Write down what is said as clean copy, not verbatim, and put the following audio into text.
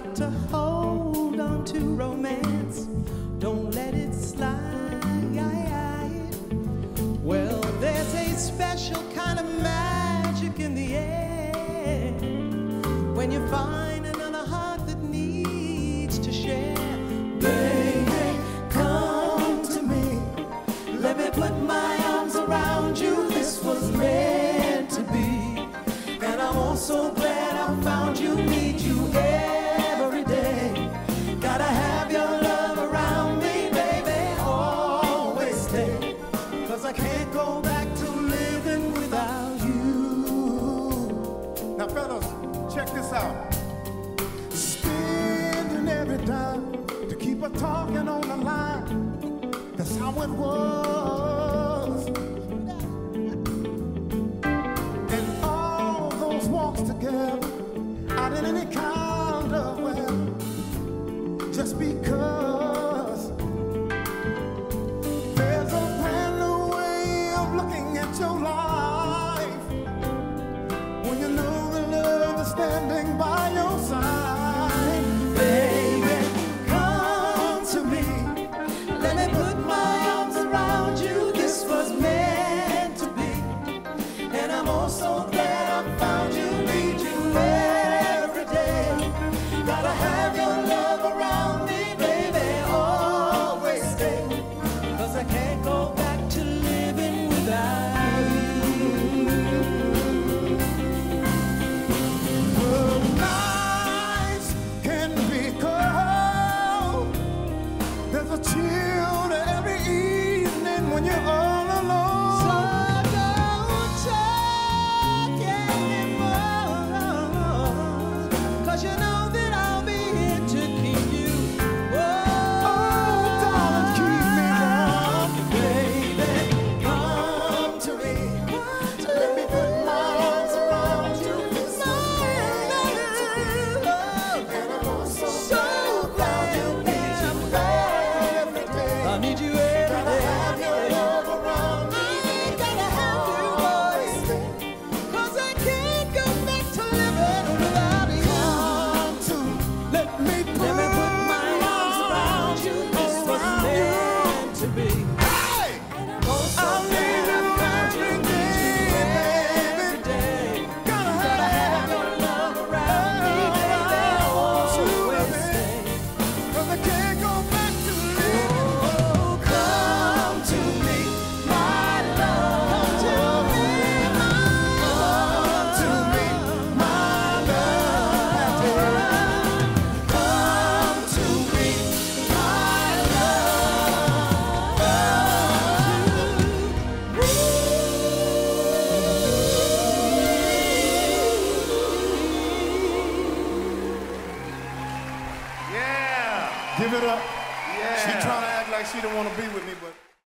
got to hold on to romance. Don't let it slide. Well, there's a special kind of magic in the air when you find another heart that needs to share. Baby, come to me. Let me put my arms around you. This was meant to be. And I'm also glad I found you. Need you every day. Gotta have your love around me, baby. Always stay. 'Cause I can't go back to living without you. Now, fellas, check this out. Spending every dime to keep her talking on the line. That's how it was. And all those walks together, out in any kind of way, just because there's a brand new way of looking at your life when you know the love is standing by your side. Baby, come to me. Let me put my arms around you. This was meant to be. And I'm also glad I found you. Need you every day. Gotta have your love around me, baby. Always stay. 'Cause I can't go back to living without you. Well, nights can be cold. There's a chill to every evening when you're all alone. So don't talk anymore. 'Cause you know that I'll be here to keep you. Oh, darling, keep me warm. Baby, come to me. Let me put my arms around you. This was meant to be. And I'm also so glad you need you every day. I need you every Gotta day. have your love around me. I gotta have you always. 'Cause I can't go back to living without you. Let me put my arms around you. This was meant to be. Hey! I need you every day, baby. Gotta have your love around me, baby. Always stay. 'Cause I can't go back to living. Oh, come to me, my love. Come to me, my love. Come to me, my love. Yeah. Give it up. Yeah. She trying to act like she don't want to be with me, but.